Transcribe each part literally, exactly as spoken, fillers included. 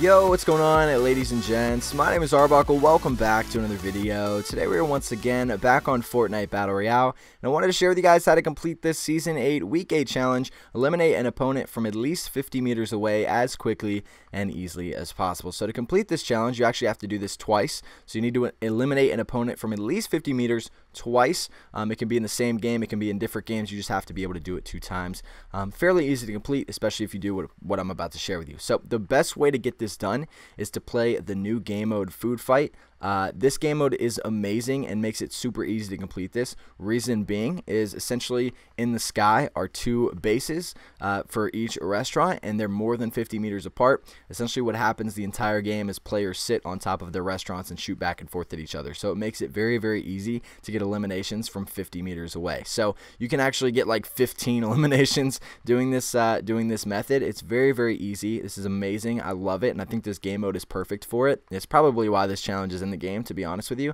Yo, what's going on, ladies and gents? My name is Arbuckle. Welcome back to another video. Today we are once again back on Fortnite Battle Royale, and I wanted to share with you guys how to complete this Season eight Week eight challenge, eliminate an opponent from at least fifty meters away as quickly and easily as possible. So to complete this challenge, you actually have to do this twice. So you need to eliminate an opponent from at least fifty meters twice. Um, it can be in the same game, it can be in different games, you just have to be able to do it two times. Um, fairly easy to complete, especially if you do what, what I'm about to share with you. So the best way to get this is done is to play the new game mode, Food Fight. Uh, this game mode is amazing and makes it super easy to complete this. Reason being is essentially in the sky are two bases uh, for each restaurant, and they're more than fifty meters apart. Essentially what happens the entire game is players sit on top of their restaurants and shoot back and forth at each other. So it makes it very, very easy to get eliminations from fifty meters away. So you can actually get like fifteen eliminations doing this, uh, doing this method. It's very, very easy. This is amazing. I love it, and I think this game mode is perfect for it. It's probably why this challenge is in the game, to be honest with you.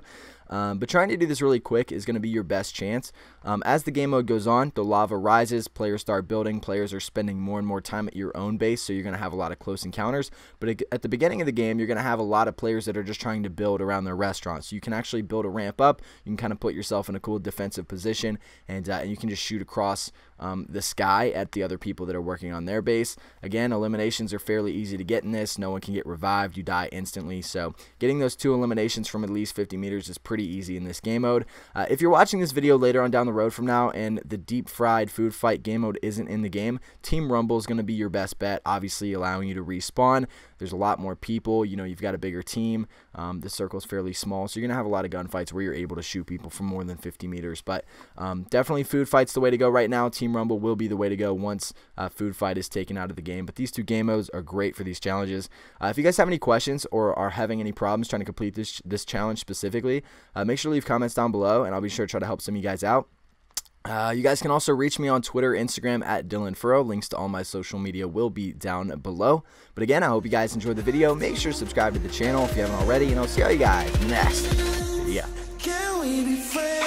Um, but trying to do this really quick is going to be your best chance. Um, as the game mode goes on, the lava rises, players start building, players are spending more and more time at your own base, so you're going to have a lot of close encounters. But at the beginning of the game, you're going to have a lot of players that are just trying to build around their restaurants. So you can actually build a ramp up, you can kind of put yourself in a cool defensive position, and, uh, and you can just shoot across um, the sky at the other people that are working on their base. Again, eliminations are fairly easy to get in this. No one can get revived, you die instantly. So getting those two eliminations from at least fifty meters is pretty easy in this game mode. Uh, if you're watching this video later on down the road from now and the deep fried Food Fight game mode isn't in the game, Team Rumble is going to be your best bet, obviously allowing you to respawn. There's a lot more people, you know, you've got a bigger team, um, the circle's fairly small, so you're going to have a lot of gunfights where you're able to shoot people from more than fifty meters, but um, definitely Food Fight's the way to go right now. Team Rumble will be the way to go once uh, Food Fight is taken out of the game, but these two game modes are great for these challenges. Uh, if you guys have any questions or are having any problems trying to complete this, this challenge specifically, Uh, make sure to leave comments down below, and I'll be sure to try to help some of you guys out. Uh, you guys can also reach me on Twitter, Instagram, at Dylan Furrow. Links to all my social media will be down below. But again, I hope you guys enjoyed the video. Make sure to subscribe to the channel if you haven't already, and I'll see all you guys next video. Can we be friends?